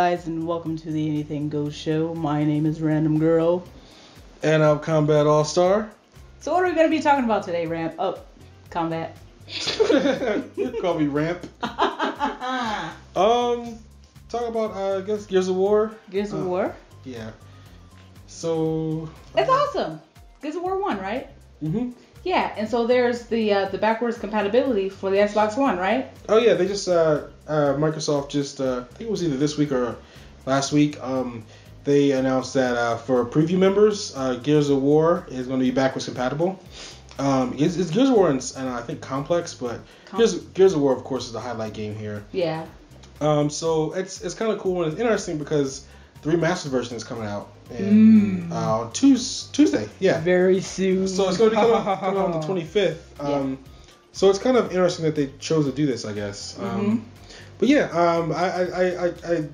guys, and welcome to the Anything Goes show. My name is Random Girl. And I'm Kombat AllStar. So what are we going to be talking about today, Ramp? Oh, Kombat. You call me Ramp. Talk about, I guess, Gears of War. Gears of War? Yeah. So... It's awesome. Gears of War 1, right? Mm-hmm. Yeah, and so there's the backwards compatibility for the Xbox One, right? Oh yeah, they just Microsoft just I think it was either this week or last week they announced that for preview members, Gears of War is going to be backwards compatible. It's Gears of War and I think Complex, but Gears of War of course is the highlight game here. Yeah. So it's kind of cool and it's interesting because the remastered version is coming out on Tuesday. Yeah. Very soon. So it's going to be coming out on the 25th. Yeah. So it's kind of interesting that they chose to do this, I guess. But yeah, I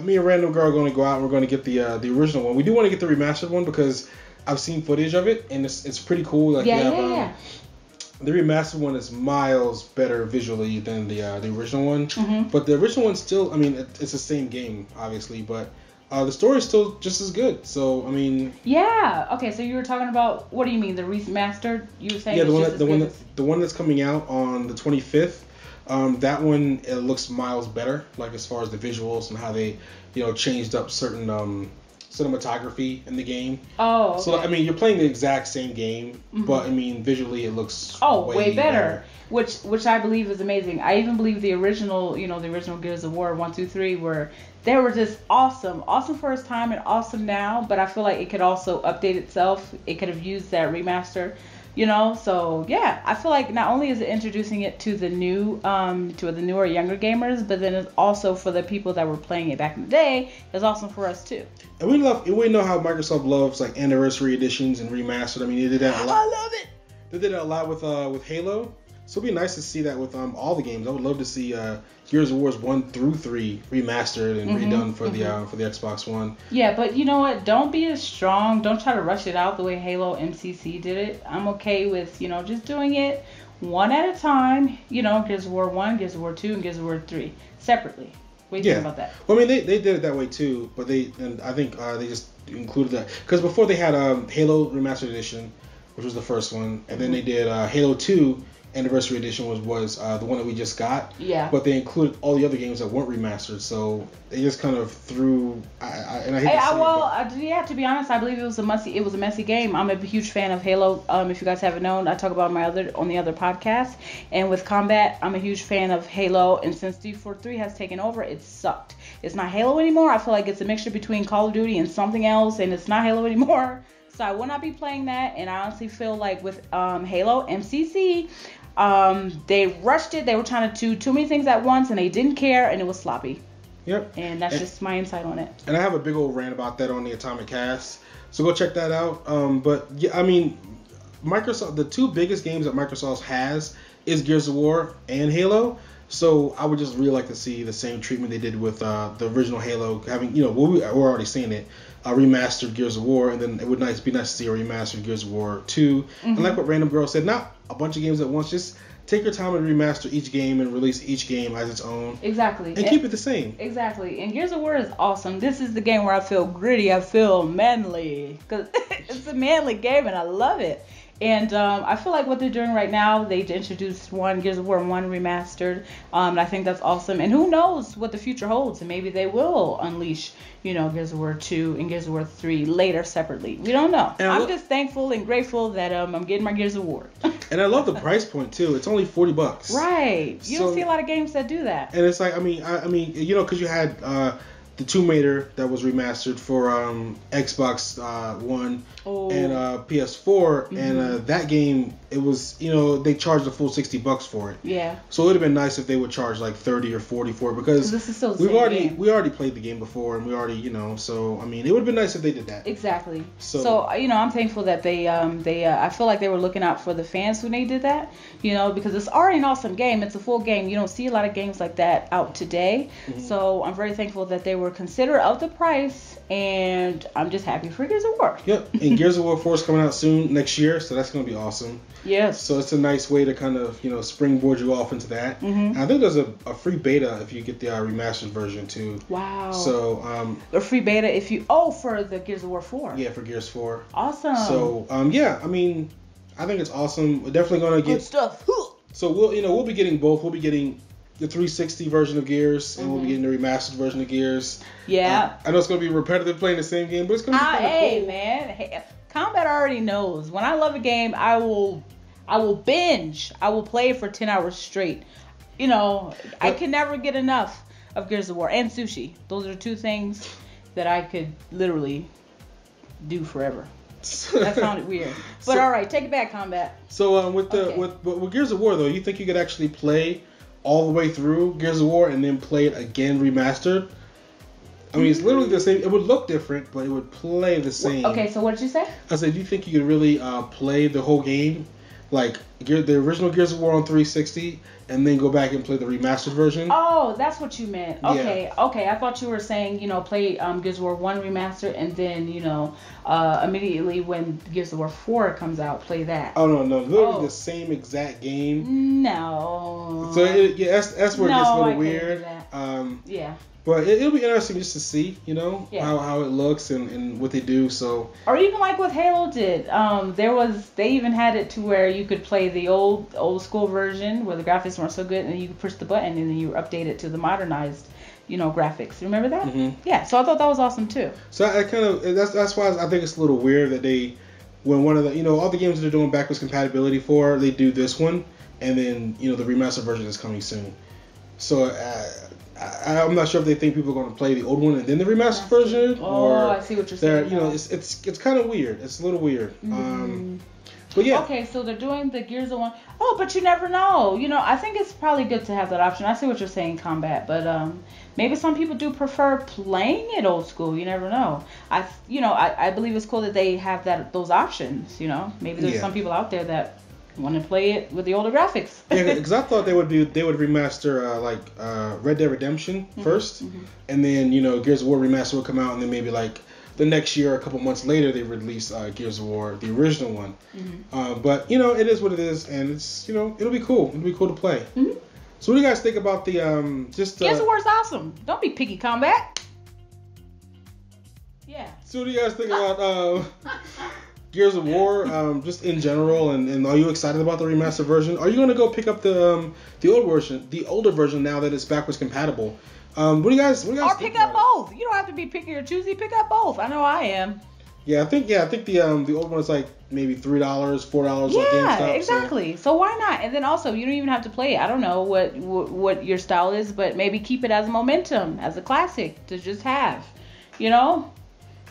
me and Random Girl are going to go out and we're going to get the original one. We do want to get the remastered one because I've seen footage of it and it's pretty cool. Like the remastered one is miles better visually than the original one. Mm-hmm. But the original one still, I mean, it's the same game, obviously, but... the story is still just as good, so I mean. Yeah. Okay. So you were talking about, what do you mean, the remastered? You were saying. Yeah, the one that's coming out on the 25th. That one, it looks miles better, like as far as the visuals and how they, changed up certain cinematography in the game. Oh. Okay. So I mean, you're playing the exact same game, but I mean, visually it looks. Oh, way better. Which I believe is amazing. I even believe the original, the original Gears of War 1, 2, 3 were. They were just awesome for its time and awesome now, but I feel like it could also update itself. It could have used that remaster, So yeah, I feel like not only is it introducing it to the new, to the newer younger gamers, but then it's also for the people that were playing it back in the day. It's awesome for us too. And we know how Microsoft loves like anniversary editions and remastered. I mean, they did that a lot. I love it. They did it a lot with Halo. So it'd be nice to see that with all the games. I would love to see Gears of Wars 1 through 3 remastered and redone for the Xbox One. Yeah, but you know what? Don't be as strong. Don't try to rush it out the way Halo MCC did it. I'm okay with just doing it one at a time. Gears of War 1, Gears of War 2, and Gears of War 3 separately. What do you think about that? Well, I mean, they did it that way too, but I think they just included that because before they had Halo Remastered Edition, which was the first one, and then they did Halo 2. Anniversary edition was the one that we just got. Yeah. But they included all the other games that weren't remastered, so they just kind of threw. To be honest, I believe it was a messy game. I'm a huge fan of Halo. If you guys haven't known, I talk about on the other podcast. And with Kombat, I'm a huge fan of Halo. And since D43 has taken over, it sucked. It's not Halo anymore. I feel like it's a mixture between Call of Duty and something else, and it's not Halo anymore. So I will not be playing that. And I honestly feel like with Halo MCC. They rushed it. They were trying to do too many things at once, and they didn't care, and it was sloppy. Yep. And that's just my insight on it. And I have a big old rant about that on the Atomic Cast, so go check that out. But yeah, I mean, Microsoft. The two biggest games that Microsoft has is Gears of War and Halo. So I would just really like to see the same treatment they did with the original Halo, having we're already seeing it. Remastered Gears of War, and then it would be nice to see a remastered Gears of War 2. And like what Random Girl said, not a bunch of games at once. Just take your time and remaster each game and release each game as its own. Exactly. And keep it the same. Exactly. And Gears of War is awesome. This is the game where I feel gritty. I feel manly. Because it's a manly game, and I love it. And I feel like what they're doing right now, they introduced Gears of War 1 remastered, and I think that's awesome. And who knows what the future holds, and maybe they will unleash, Gears of War 2 and Gears of War 3 later separately. We don't know. And I'm just thankful and grateful that I'm getting my Gears of War. And I love the price point, too. It's only $40. Right. You don't see a lot of games that do that. And it's like, I mean, because you had... the Tomb Raider that was remastered for Xbox One and PS4, and that game, it was they charged a full $60 for it. Yeah. So it would have been nice if they would charge like $30 or $40 for it because this is we already played the game before and we already so I mean it would have been nice if they did that. Exactly. So I'm thankful that they I feel like they were looking out for the fans when they did that because it's already an awesome game. It's a full game. You don't see a lot of games like that out today. So I'm very thankful that they were were considerate of the price, and I'm just happy for Gears of War. Yep, and Gears of War 4 is coming out soon next year, so that's going to be awesome. Yes. So it's a nice way to kind of, you know, springboard you off into that. Mm-hmm. And I think there's a free beta if you get the remastered version too. Wow. So a free beta if you for the Gears of War 4. Yeah, for Gears 4. Awesome. So yeah, I mean, I think it's awesome. We're definitely going to get good stuff. So we'll be getting both. We'll be getting the 360 version of Gears, and we'll be getting the remastered version of Gears. Yeah. I know it's going to be repetitive playing the same game, but it's going to be kind of cool. Hey, man. Kombat already knows. When I love a game, I will binge. I will play it for 10 hours straight. You know, I can never get enough of Gears of War and sushi. Those are two things that I could literally do forever. That sounded weird, but all right, take it back, Kombat. So with Gears of War though, you think you could actually play all the way through Gears of War and then play it again remastered? I mean, it's literally the same. It would look different, but it would play the same. Okay, so what did you say? I said, do you think you could really play the whole game, like the original Gears of War on 360, and then go back and play the remastered version? Oh, that's what you meant. Okay, yeah. Okay. I thought you were saying, you know, play Gears of War 1 remastered, and then, you know, immediately when Gears of War 4 comes out, play that. Oh, no. Literally the same exact game. No. So, that's where it gets a little weird. Yeah. But it'll be interesting just to see, you know, how it looks and what they do. So, or even like what Halo did, they even had it to where you could play the old school version where the graphics weren't so good, and then you could push the button and then you were updated to the modernized, you know, graphics. Remember that? Mm-hmm. Yeah. So I thought that was awesome too. So I kind of that's why I think it's a little weird that when one of the, you know, all the games that they're doing backwards compatibility for, they do this one, and then, you know, the remastered version is coming soon. So. I'm not sure if they think people are going to play the old one and then the remastered version. Oh, I see what you're saying. You know, it's kind of weird. It's a little weird. Mm-hmm. But yeah. Okay, so they're doing the Gears of War. Oh, but you never know. You know, I think it's probably good to have that option. I see what you're saying, Kombat, but maybe some people do prefer playing it old school. You never know. I believe it's cool that they have those options. You know, maybe there's some people out there that want to play it with the older graphics. Yeah, because I thought they would remaster Red Dead Redemption first, and then, you know, Gears of War remaster would come out, and then maybe like the next year, a couple months later, they release Gears of War, the original one. But you know, it is what it is, and it's, you know, it'll be cool. It'll be cool to play. Mm-hmm. So what do you guys think about the Gears of War is awesome. Don't be picky, Kombat. Yeah. So what do you guys think about Gears of War, just in general, and are you excited about the remastered version? Are you going to go pick up the older version now that it's backwards compatible? What do you guys think? Or pick up both. You don't have to be picky or choosy. Pick up both. I know I am. Yeah, I think the old one is like maybe $3, $4 on GameStop. Yeah, exactly. So why not? And then also, you don't even have to play it. I don't know what your style is, but maybe keep it as a momentum, as a classic to just have, you know?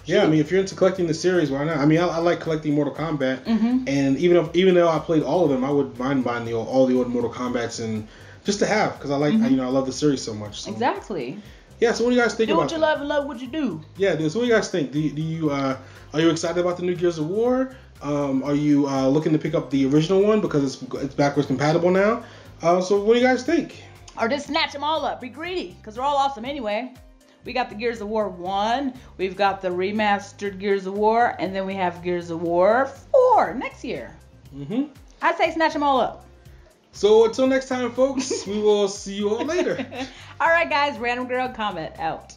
Yeah, I mean, if you're into collecting the series, why not? I mean, I like collecting Mortal Kombat, and even though I played all of them, I wouldn't mind buying all the old Mortal Kombats and just to have, because I like, you know, I love the series so much. So. Exactly. Yeah. So what do you guys think about? Do what you love and love what you do. Yeah. So what do you guys think? Do you are you excited about the new Gears of War? Are you looking to pick up the original one because it's backwards compatible now? So what do you guys think? Or just snatch them all up. Be greedy, because they're all awesome anyway. We got the Gears of War 1, we've got the remastered Gears of War, and then we have Gears of War 4 next year. I say snatch them all up. So until next time, folks, we will see you all later. All right, guys, Random Girl Comment out.